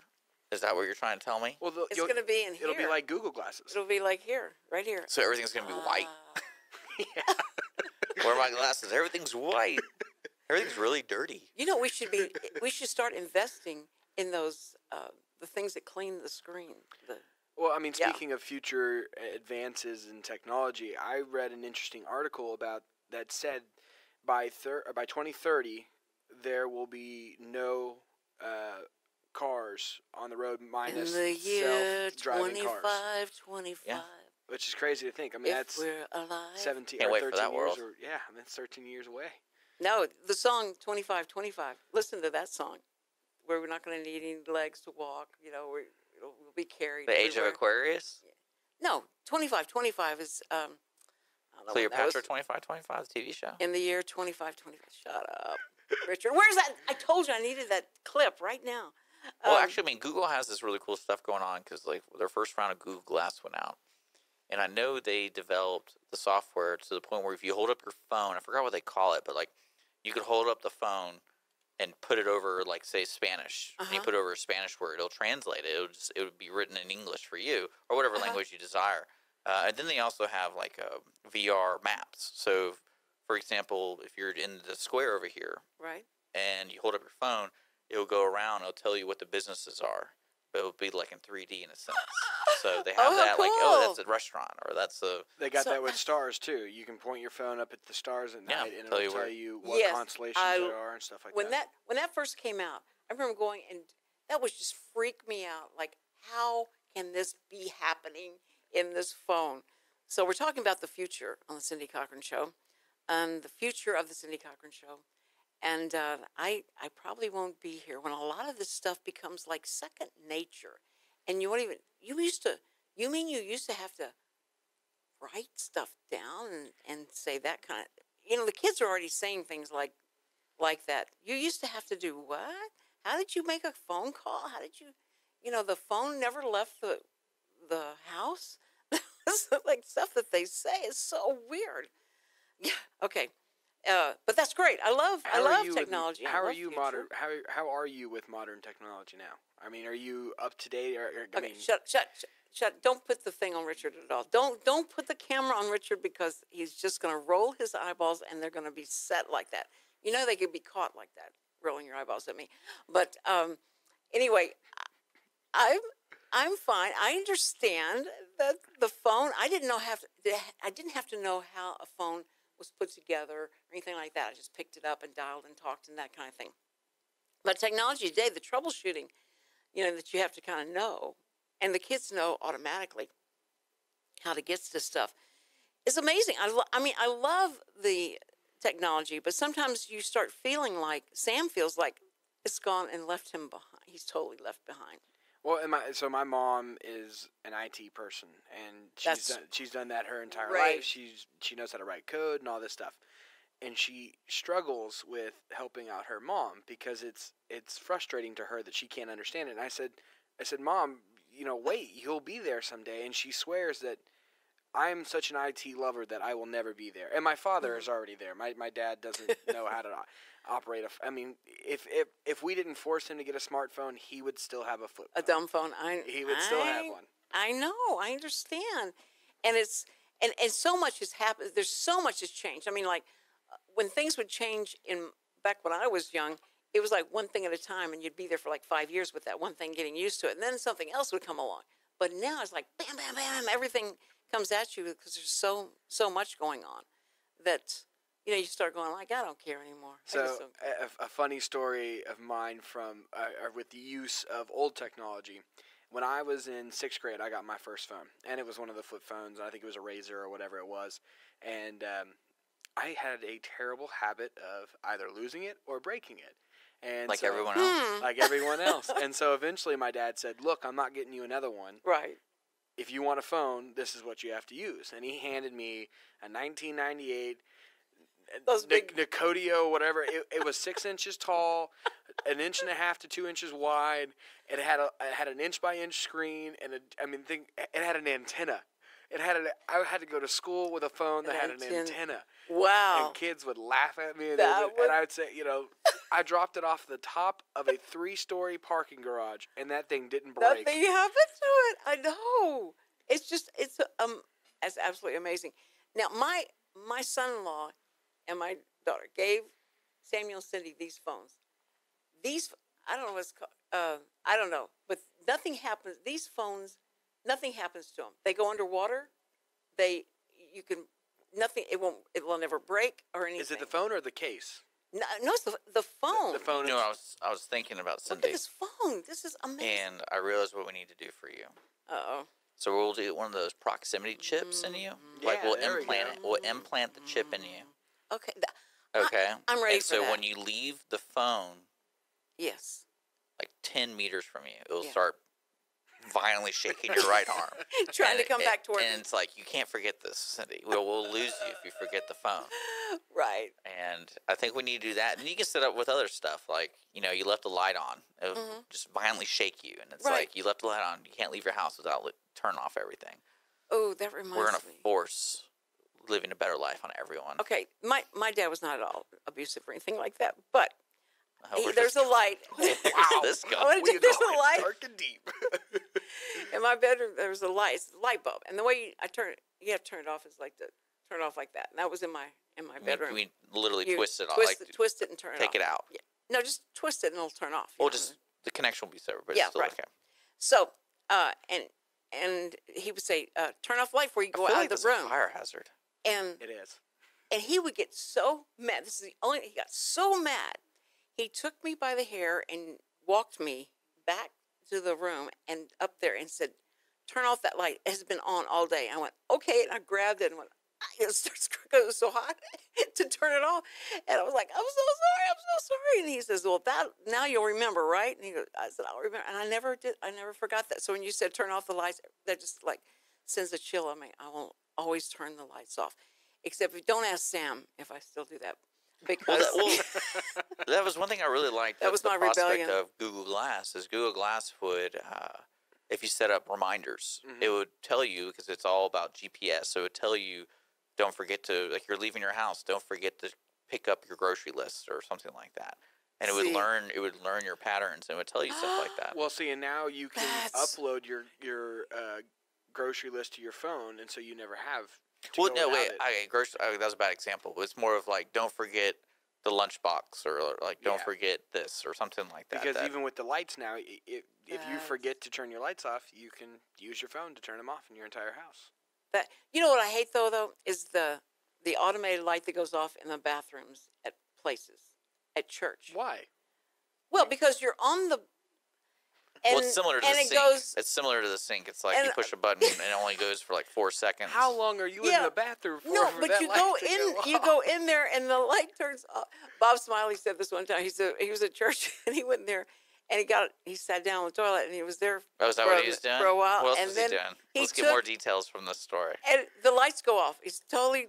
Is that what you're trying to tell me? Well, it's going to be in here. It'll be like Google Glasses. It'll be like here, right here. So everything's going to be white. Yeah. Where are my glasses? Everything's white. Everything's really dirty. You know, we should start investing in those. The things that clean the screen. Well, I mean, speaking of future advances in technology, I read an interesting article about that said by 2030 there will be no cars on the road minus self-driving cars. Which is crazy to think. I mean, that's 17 or 13 years. Yeah, I mean, it's 13 years away. No, the song 2525. Listen to that song. Where we're not going to need any legs to walk, you know, we'll be carried. The Age of Aquarius? No, 2525 is, Cleopatra 2525, the TV show? In the year 2525. Shut up, Richard. Where's that? I told you I needed that clip right now. Well, actually, I mean, Google has this really cool stuff going on because, like, their first round of Google Glass went out. And I know they developed the software to the point where if you hold up your phone, I forgot what they call it, but, like, you could hold up the phone and put it over, like, say, Spanish. Uh-huh. And you put over a Spanish word, it'll translate it. It would be written in English for you, or whatever uh-huh. language you desire. And then they also have, like, VR maps. So, for example, if you're in the square over here, right, and you hold up your phone, it'll go around. It'll tell you what the businesses are. But it would be, like, in 3D in a sense. So they have that, cool. Like, oh, that's a restaurant, or that's a... They got that with stars, too. You can point your phone up at the stars at night, and it'll tell you what constellations there are and stuff like that. When that first came out, I remember going, and that was just freaked me out. Like, how can this be happening in this phone? So we're talking about the future on the Cindy Cochran Show, the future of the Cindy Cochran Show. And I probably won't be here when a lot of this stuff becomes like second nature, and you won't even. You mean you used to have to write stuff down and say that kind of. You know, the kids are already saying things like that. You used to have to do what? How did you make a phone call? How did you? You know, the phone never left the house. Like stuff that they say is so weird. Yeah. Okay. But that's great. I love technology. How are you with modern technology now? I mean, are you up to date? Shut. Don't put the thing on Richard at all. Don't put the camera on Richard, because he's just going to roll his eyeballs, and they're going to be set like that. You know, they could be caught like that, rolling your eyeballs at me. But anyway, I'm fine. I understand that the phone. I didn't have to know how a phone was put together or anything like that. I just picked it up and dialed and talked and that kind of thing. But technology today, the troubleshooting, you know, that you have to kind of know, and the kids know automatically how to get to stuff, is amazing. I love the technology, but sometimes you start feeling like, Sam feels like it's gone and left him behind. He's totally left behind. Well, my mom is an IT person, and she's done that her entire life. She knows how to write code and all this stuff, and she struggles with helping out her mom because it's frustrating to her that she can't understand it. And I said, Mom, you know, wait, you'll be there someday. And she swears that I'm such an IT lover that I will never be there. And my father is already there. My dad doesn't know how to. Operate a. I mean, if we didn't force him to get a smartphone, he would still have a flip phone. A dumb phone. He would still have one. I know. I understand, and it's and so much has happened. There's so much has changed. I mean, like when things would change back when I was young, it was like one thing at a time, and you'd be there for like 5 years with that one thing, getting used to it, and then something else would come along. But now it's like bam, bam, bam, everything comes at you because there's so much going on that. You know, you start going like, I don't care anymore. So a funny story of mine from with the use of old technology. When I was in 6th grade, I got my first phone, and it was one of the flip phones. I think it was a Razr or whatever it was, and I had a terrible habit of either losing it or breaking it. And like everyone else. Like everyone else. And so eventually my dad said, look, I'm not getting you another one. Right. If you want a phone, this is what you have to use. And he handed me a 1998 Nicodio, whatever. It was 6 inches tall, 1.5 to 2 inches wide. It had an inch-by-inch screen, and it had an antenna. I had to go to school with a phone that had an antenna. Wow! And kids would laugh at me, and I would say, you know, I dropped it off the top of a 3-story parking garage, and that thing didn't break. Nothing happened to it. I know. It's just it's absolutely amazing. Now my son-in-law and my daughter gave Samuel and Cindy these phones. These, I don't know what's called, I don't know, but nothing happens. These phones, nothing happens to them. They go underwater. It will never break or anything. Is it the phone or the case? No, it's the phone. The phone. You know, I was thinking about Cindy. Look at this phone. This is amazing. And I realized what we need to do for you. Uh-oh. So we'll do one of those proximity chips in you. Yeah, like we'll implant the chip in you. Okay. Okay. I'm ready for that. And so when you leave the phone, yes, like 10 meters from you, it'll start violently shaking your right arm, trying to come back toward you. And it's like, you can't forget this, Cindy. We'll lose you if you forget the phone. Right. And I think we need to do that. And you can set up with other stuff, like, you know, you left the light on, it'll just violently shake you, and it's like you left the light on. You can't leave your house without turn off everything. Oh, that reminds me. We're gonna force living a better life on everyone. Okay, my dad was not at all abusive or anything like that, but There's a light. Wow. This going? There's a light. Dark and deep. In my bedroom, there was a light. It's a light bulb. And the way I turn it, you have to turn it off. Is like to turn it off like that. And that was in my bedroom. We literally twist it off. Twist it and turn it off. Take it out. Yeah. No, just twist it and it'll turn off. Well, just the connection will be severed, but it's still okay. So, and he would say, turn off light before you go out of the room. It's a fire hazard. And it is. And he would get so mad. This is the only. He got so mad. He took me by the hair and walked me back to the room and up there and said, "Turn off that light. It has been on all day." I went, "Okay," and I grabbed it and went. It starts because it was so hot to turn it off, and I was like, "I'm so sorry. I'm so sorry." And he says, "Well, that now you'll remember, right?" And he goes, "I said I'll remember," and I never did. I never forgot that. So when you said turn off the lights, that just like sends a chill on me. I won't always turn the lights off, except if don't ask Sam if I still do that. Because that was one thing I really liked. That was my rebellion of Google Glass. Is Google Glass would, if you set up reminders, it would tell you because it's all about GPS. So it would tell you, don't forget to like you're leaving your house. Don't forget to pick up your grocery list or something like that. And it would learn. It would learn your patterns and it would tell you stuff like that. Well, see, and now you can upload your grocery list to your phone, and so you never have. Well, no, wait. That was a bad example. It's more of like, don't forget the lunchbox, or like, don't forget this, or something like that. Because even with the lights now, if you forget to turn your lights off, you can use your phone to turn them off in your entire house. That you know what I hate though is the automated light that goes off in the bathrooms at places, at church. Why? Well, because you're on the. And, well, it's similar to the sink. It's similar to the sink. It's like you push a button and it only goes for like 4 seconds. How long are you in the bathroom for? No, but you go in there and the light turns off. Bob Smiley said this one time. He was at church and he went in there and he sat down on the toilet and he was there. Oh, is that what he was doing? For a while. What else was he doing? Let's get more details from the story. And the lights go off. He's totally.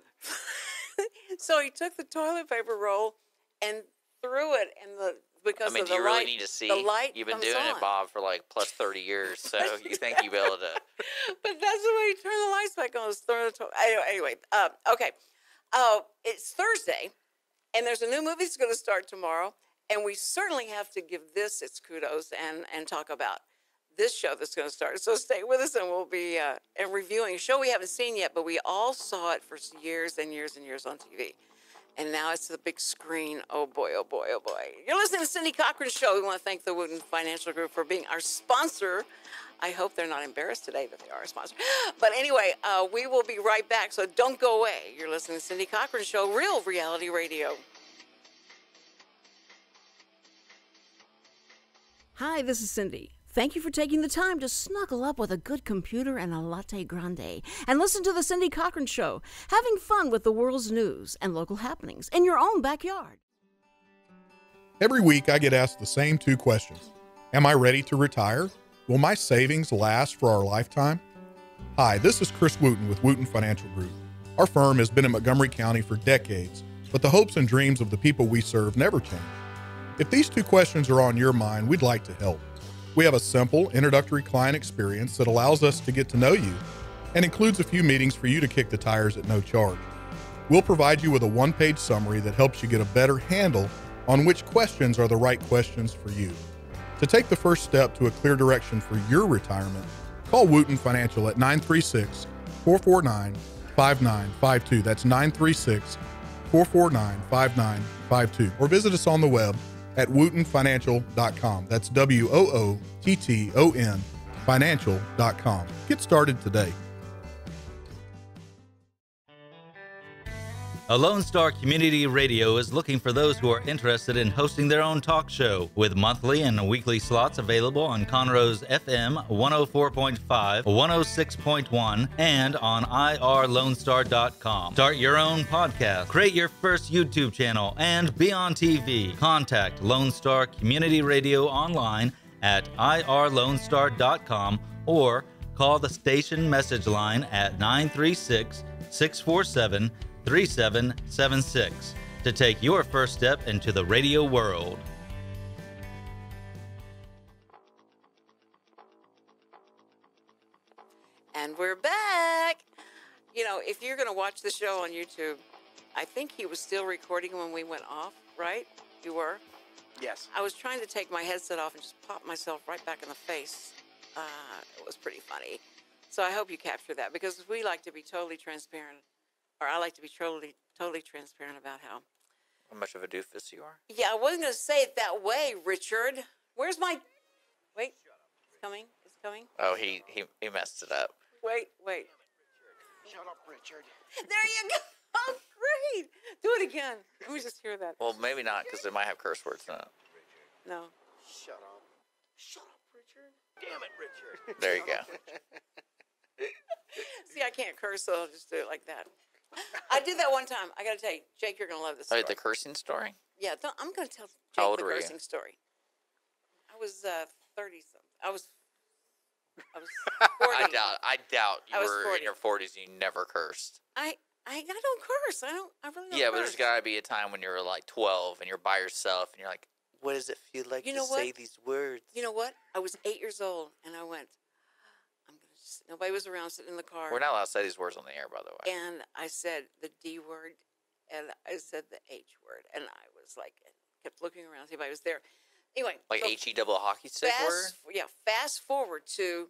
So he took the toilet paper roll and threw it in the. Because I mean, do you really need to see? You've been doing it, Bob, for like plus 30 years, so you think you'll be able to. But that's the way you turn the lights back on. Is throw the anyway, okay. It's Thursday, and there's a new movie that's going to start tomorrow, and we certainly have to give this its kudos and talk about this show that's going to start. So stay with us, and we'll be reviewing a show we haven't seen yet, but we all saw it for years and years and years on TV. And now it's the big screen. Oh, boy, oh, boy, oh, boy. You're listening to Cindy Cochran's show. We want to thank the Wootton Financial Group for being our sponsor. I hope they're not embarrassed today that they are a sponsor. But anyway, we will be right back, so don't go away. You're listening to Cindy Cochran's show, Real Reality Radio. Hi, this is Cindy. Thank you for taking the time to snuggle up with a good computer and a latte grande and listen to The Cindy Cochran Show, having fun with the world's news and local happenings in your own backyard. Every week I get asked the same two questions. Am I ready to retire? Will my savings last for our lifetime? Hi, this is Chris Wootton with Wootton Financial Group. Our firm has been in Montgomery County for decades, but the hopes and dreams of the people we serve never change. If these two questions are on your mind, we'd like to help. We have a simple introductory client experience that allows us to get to know you and includes a few meetings for you to kick the tires at no charge. We'll provide you with a one-page summary that helps you get a better handle on which questions are the right questions for you. To take the first step to a clear direction for your retirement, call Wootton Financial at 936-449-5952. That's 936-449-5952. Or visit us on the web at woottonfinancial.com. That's W-O-O-T-T-O-N financial.com. Get started today. A Lone Star Community Radio is looking for those who are interested in hosting their own talk show, with monthly and weekly slots available on Conroe's FM 104.5, 106.1, and on IRLoneStar.com. Start your own podcast, create your first YouTube channel, and be on TV. Contact Lone Star Community Radio online at IRLoneStar.com or call the station message line at 936-647-3776 to take your first step into the radio world. And we're back. You know, if you're going to watch the show on YouTube, I think he was still recording when we went off, right? You were? Yes. I was trying to take my headset off and just pop myself right back in the face. It was pretty funny. So I hope you capture that, because we like to be totally transparent, or I like to be totally transparent about how much of a doofus you are. Yeah, I wasn't going to say it that way, Richard. Where's my... Wait. It's coming. It's coming. Oh, he messed it up. Wait. Shut up, Richard. There you go. Oh, great. Do it again. Let me just hear that. Well, maybe not, because it might have curse words in it. No. Shut up. Shut up, Richard. Damn it, Richard. There you go. See, I can't curse, so I'll just do it like that. I did that one time. I got to tell you, Jake, you're going to love this story. Oh, the cursing story? Yeah, I'm going to tell Jake the cursing story. I was 30-something. I was 40. I doubt you were 40. In your 40s and you never cursed. I don't curse. I really don't. Yeah, curse. But there's got to be a time when you're like 12 and you're by yourself and you're like, what does it feel like say these words? You know what? I was 8 years old and I went, nobody was around, sitting in the car. We're not allowed to say these words on the air, by the way. And I said the D word and I said the H word. And I was like, kept looking around, see if I was there. Anyway. Like so H-E-double hockey stick word? Yeah, fast forward to,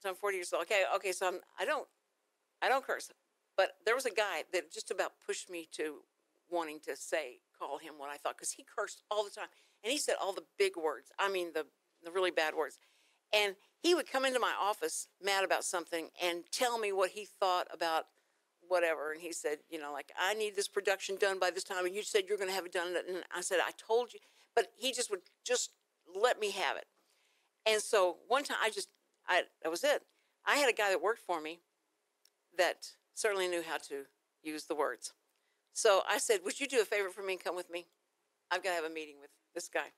so I'm 40 years old. Okay, so I don't curse. But there was a guy that just about pushed me to wanting to call him what I thought, because he cursed all the time. And he said all the big words. I mean, the really bad words. And he would come into my office mad about something and tell me what he thought about whatever. And he said, like, I need this production done by this time. And you said you're going to have it done. And I said, I told you. But he just would just let me have it. And so one time that was it. I had a guy that worked for me that certainly knew how to use the words. So I said, would you do a favor for me and come with me? I've got to have a meeting with this guy.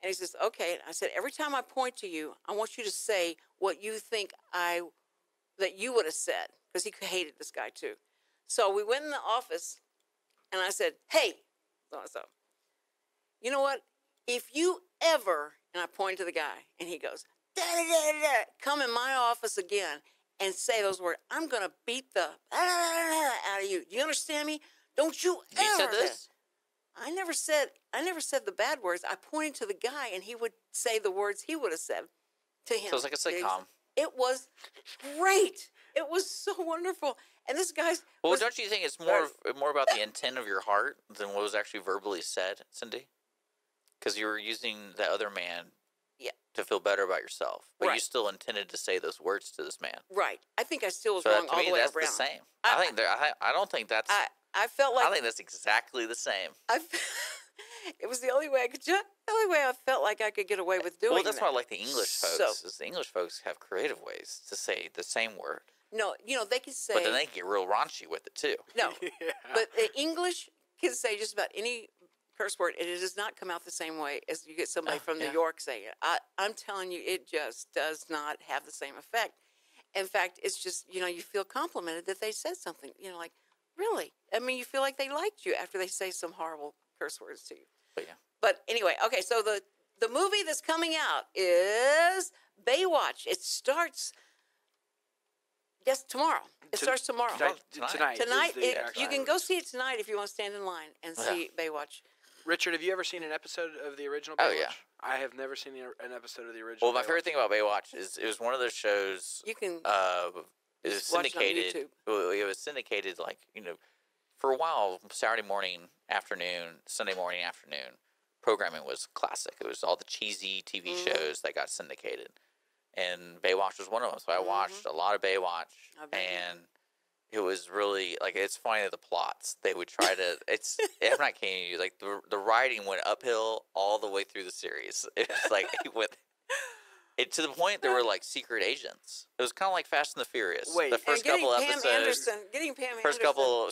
And he says, okay. And I said, every time I point to you, I want you to say what you think that you would have said. Because he hated this guy too. So we went in the office and I said, hey, so-and-so, you know what? If you ever, and I point to the guy and he goes, da, da, da, da, da, come in my office again and say those words, I'm going to beat the da, da, da, da, out of you. Do you understand me? Don't you ever. You said this? I never said the bad words. I pointed to the guy, and he would say the words he would have said to him. So it was like a sitcom. It was great. It was so wonderful. And this guy's... Well, don't you think it's more about the intent of your heart than what was actually verbally said, Cindy? Because you were using the other man to feel better about yourself. But you still intended to say those words to this man. Right. I think I still was wrong all the way around. To me, that's the same. I don't think that's... I felt like... I think that's exactly the same. It was the only way I felt like I could get away with doing it. Well, that's why I like the English folks, is the English folks have creative ways to say the same word. No, they can say... But then they can get real raunchy with it, too. No, yeah. But English can say just about any curse word, and it does not come out the same way as you get somebody from New York saying it. I'm telling you, it just does not have the same effect. In fact, it's just, you feel complimented that they said something, like... Really? I mean, you feel like they liked you after they say some horrible curse words to you. But yeah. But anyway, okay, so the movie that's coming out is Baywatch. It starts, yes, tomorrow. It starts tomorrow. Tonight. You can go see it tonight if you want to stand in line and see Baywatch. Richard, have you ever seen an episode of the original Baywatch? Oh, yeah. I have never seen an episode of the original Baywatch. Well, my favorite thing about Baywatch is it was one of those shows. You can... It was syndicated. It was syndicated, for a while. Saturday morning, afternoon, Sunday morning, afternoon. Programming was classic. It was all the cheesy TV shows that got syndicated, and Baywatch was one of them. So I watched a lot of Baywatch, and it was really it's funny that the plots they would try to. I'm not kidding you. Like the writing went uphill all the way through the series. It was to the point there were secret agents. It was kind of like Fast and the Furious. Wait, the first couple episodes, first couple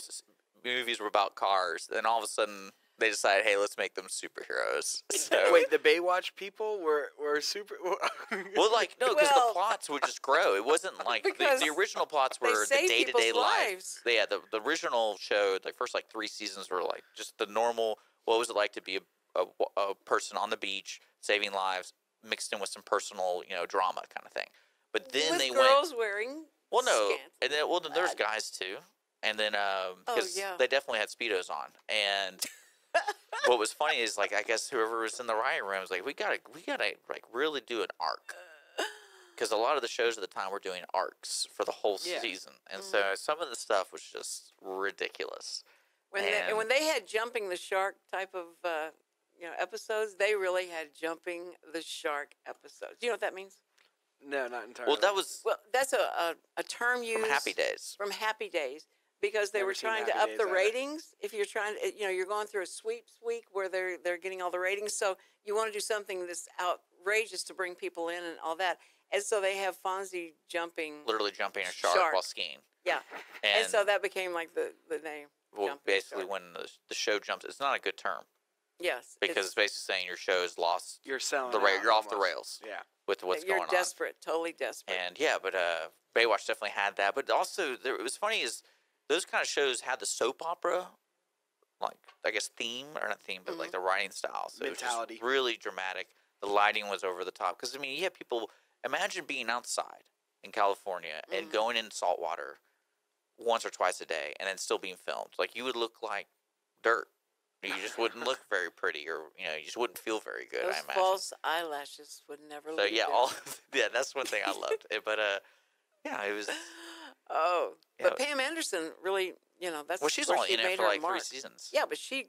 movies were about cars. Then all of a sudden they decided, hey, let's make them superheroes. So, wait, the Baywatch people were super. Well, the plots would just grow. It wasn't like the original plots were the day-to-day lives. Yeah, the original show, first 3 seasons were just the normal. What was it like to be a person on the beach saving lives? Mixed in with some personal, drama kind of thing, but then with they girls went. Girls wearing. Well, no, and then there's guys too, and then because they definitely had Speedos on, and what was funny is, like, I guess whoever was in the writing room was like, we gotta like really do an arc, because a lot of the shows at the time were doing arcs for the whole season, and so some of the stuff was just ridiculous. When they had jumping the shark type of episodes, they really had jumping the shark episodes. Do you know what that means? No, not entirely. Well, that was that's a term used from Happy Days. From Happy Days. Because they were trying to up the ratings. If you're trying, you're going through a sweeps week where they're getting all the ratings. So you want to do something that's outrageous to bring people in and all that. And so they have Fonzie jumping, literally jumping a shark while skiing. Yeah, and so that became like the name. Well, basically, when the show jumps, it's not a good term. Yes, because it's basically saying your show's lost. You're selling the rail. You're off the rails. Yeah, with what's going on. You're desperate, totally desperate. And yeah, but Baywatch definitely had that. But also, it was funny is. Those kind of shows had the soap opera, like, I guess theme, or not theme, but like the writing style. So mentality. It was really dramatic. The lighting was over the top. Because, I mean, you have people, imagine being outside in California and going in salt water once or twice a day and then still being filmed. Like, you would look like dirt. You just wouldn't look very pretty, or, you just wouldn't feel very good, I imagine. Those false eyelashes would never look good. So, yeah, that's one thing I loved. But, it was... Oh, yeah. But Pam Anderson really, that's well, she's only in it for like three seasons. Yeah, but she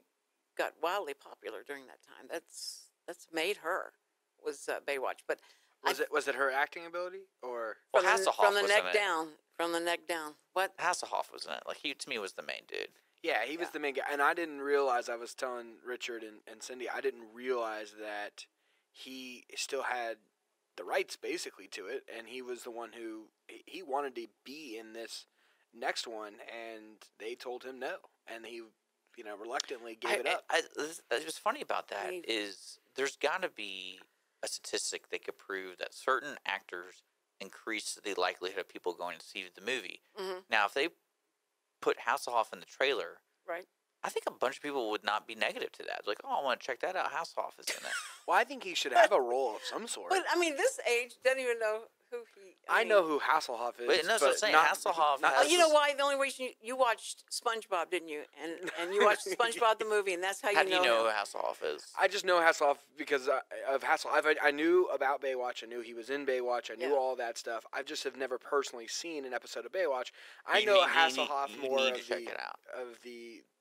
got wildly popular during that time. That's made her was Baywatch. But was it her acting ability or Hasselhoff from the neck down? From the neck down. What Hasselhoff was in it? Like he to me was the main dude. Yeah, he was the main guy, and I didn't realize. I was telling Richard and Cindy, I didn't realize that he still had the rights basically to it, and he was the one who he wanted to be in this next one, and they told him no, and he reluctantly gave it up. What's funny about that is there's got to be a statistic that could prove that certain actors increase the likelihood of people going to see the movie. Now if they put Hasselhoff in the trailer, right, I think a bunch of people would not be negative to that. Like, oh, I want to check that out. Hasselhoff is in it. Well, I think he should have a role of some sort. But, I mean, this age doesn't even know who he – I know who Hasselhoff is. But, that's what I'm saying. Hasselhoff has – you know why? The only way you watched SpongeBob, didn't you? And you watched SpongeBob the movie, and that's how you know How do you know who Hasselhoff is? I just know Hasselhoff because of Hasselhoff. I knew about Baywatch. I knew he was in Baywatch. I knew all that stuff. I just have never personally seen an episode of Baywatch. I know Hasselhoff more of the –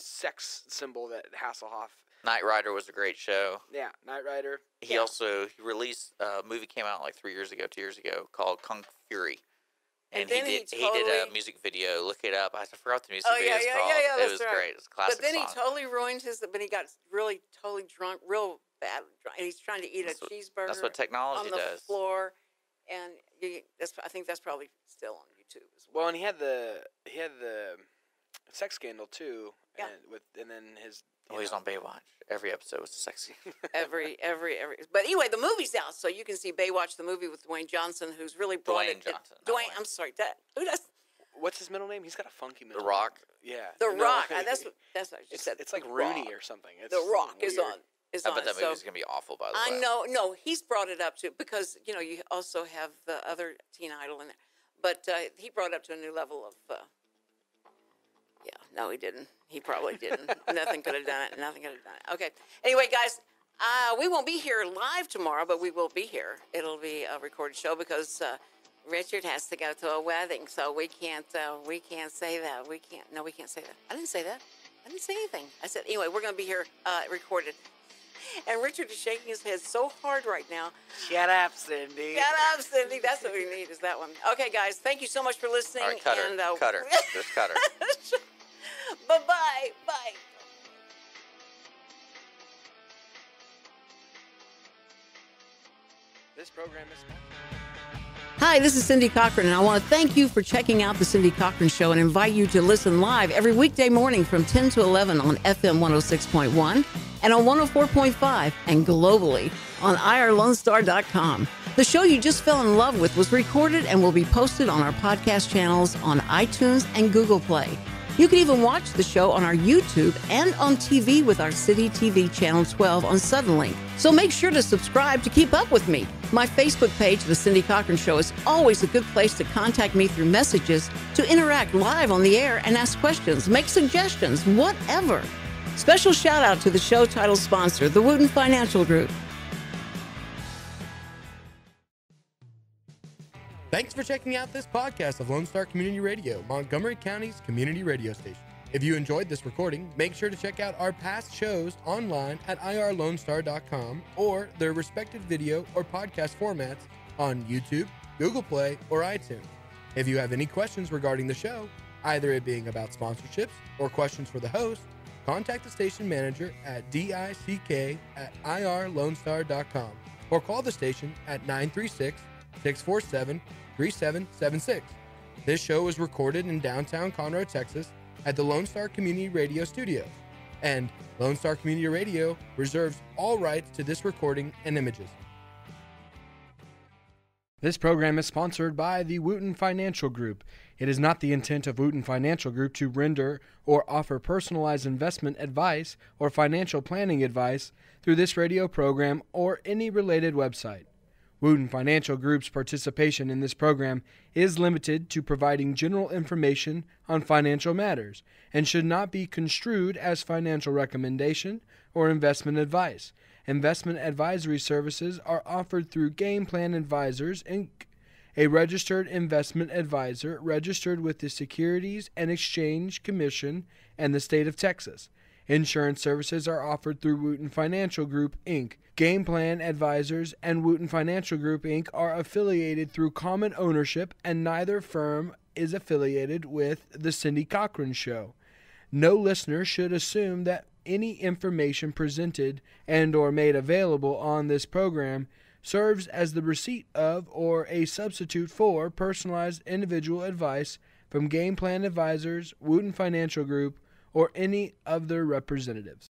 sex symbol that Hasselhoff. Knight Rider was a great show. Yeah, Knight Rider. He also released a movie came out like 2 years ago called Kung Fury, and he did a music video. Look it up. I forgot the music video. Yeah, it was great. It was a classic. But then he totally ruined his. But he got really totally drunk, real bad, and he's trying to eat a cheeseburger. That's what technology does. On the floor, and I think that's probably still on YouTube as well. Well, and he had the sex scandal too. Yeah. He's on Baywatch. Every episode was sexy. every. But anyway, the movie's out, so you can see Baywatch, the movie with Dwayne Johnson, who's really brought it. Dwayne, I'm sorry, who does? What's his middle name? He's got a funky middle name. The Rock. Yeah. The Rock. That's what I just said. It's like Rooney or something. It's the Rock weird. I bet that movie's gonna be awful. By the way, I know. No, he's brought it up too because you also have the other teen idol in there, but he brought it up to a new level of. Yeah, no, he didn't. He probably didn't. Nothing could have done it. Okay. Anyway, guys, we won't be here live tomorrow, but we will be here. It'll be a recorded show because Richard has to go to a wedding, so we can't say that. We can't say that. I didn't say that. I didn't say anything. I said, anyway, we're going to be here recorded. And Richard is shaking his head so hard right now. Shut up, Cindy. Shut up, Cindy. That's what we need is that one. Okay, guys, thank you so much for listening. All right, cut her. Cut her. Just cut her. Bye-bye. Bye. This program is... Hi, this is Cindy Cochran, and I want to thank you for checking out The Cindy Cochran Show and invite you to listen live every weekday morning from 10 to 11 on FM 106.1 and on 104.5 and globally on IRLoneStar.com. The show you just fell in love with was recorded and will be posted on our podcast channels on iTunes and Google Play. You can even watch the show on our YouTube and on TV with our City TV Channel 12 on Suddenlink. So make sure to subscribe to keep up with me. My Facebook page, The Cindy Cochran Show, is always a good place to contact me through messages, to interact live on the air and ask questions, make suggestions, whatever. Special shout out to the show title sponsor, the Wootton Financial Group. Thanks for checking out this podcast of Lone Star Community Radio, Montgomery County's community radio station. If you enjoyed this recording, make sure to check out our past shows online at IRLoneStar.com or their respective video or podcast formats on YouTube, Google Play, or iTunes. If you have any questions regarding the show, either it being about sponsorships or questions for the host, contact the station manager at dick@IRLoneStar.com or call the station at 936-647-3776. This show was recorded in downtown Conroe, Texas at the Lone Star Community Radio Studio, and Lone Star Community Radio reserves all rights to this recording and images. This program is sponsored by the Wootton Financial Group. It is not the intent of Wootton Financial Group to render or offer personalized investment advice or financial planning advice through this radio program or any related website. Wootton Financial Group's participation in this program is limited to providing general information on financial matters and should not be construed as financial recommendation or investment advice. Investment advisory services are offered through Game Plan Advisors, Inc., a registered investment advisor registered with the Securities and Exchange Commission and the state of Texas. Insurance services are offered through Wootton Financial Group, Inc. Game Plan Advisors and Wootton Financial Group, Inc. are affiliated through common ownership, and neither firm is affiliated with The Cindy Cochran Show. No listener should assume that any information presented and or made available on this program serves as the receipt of or a substitute for personalized individual advice from Game Plan Advisors, Wootton Financial Group, or any of their representatives.